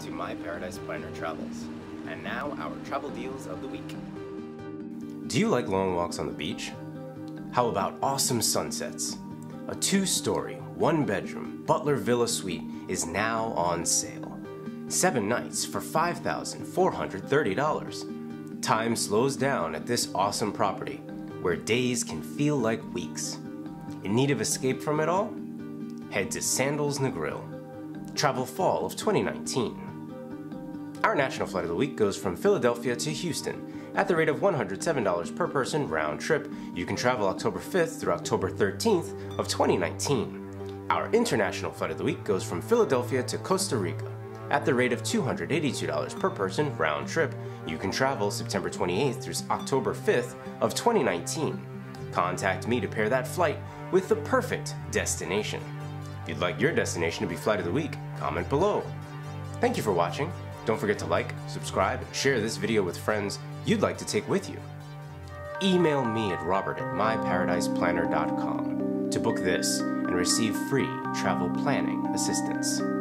to My Paradise Planner Travels. And now, our travel deals of the week. Do you like long walks on the beach? How about awesome sunsets? A 2-story, 1-bedroom Butler Villa Suite is now on sale. 7 nights for $5,430. Time slows down at this awesome property, where days can feel like weeks. In need of escape from it all? Head to Sandals Negril. Travel fall of 2019. Our national flight of the week goes from Philadelphia to Houston. At the rate of $107 per person round trip, you can travel October 5th through October 13th of 2019. Our international flight of the week goes from Philadelphia to Costa Rica. At the rate of $282 per person round trip, you can travel September 28th through October 5th of 2019. Contact me to pair that flight with the perfect destination. If you'd like your destination to be Flight of the Week, comment below. Thank you for watching. Don't forget to like, subscribe, and share this video with friends you'd like to take with you. Email me at robert@myparadiseplanner.com to book this and receive free travel planning assistance.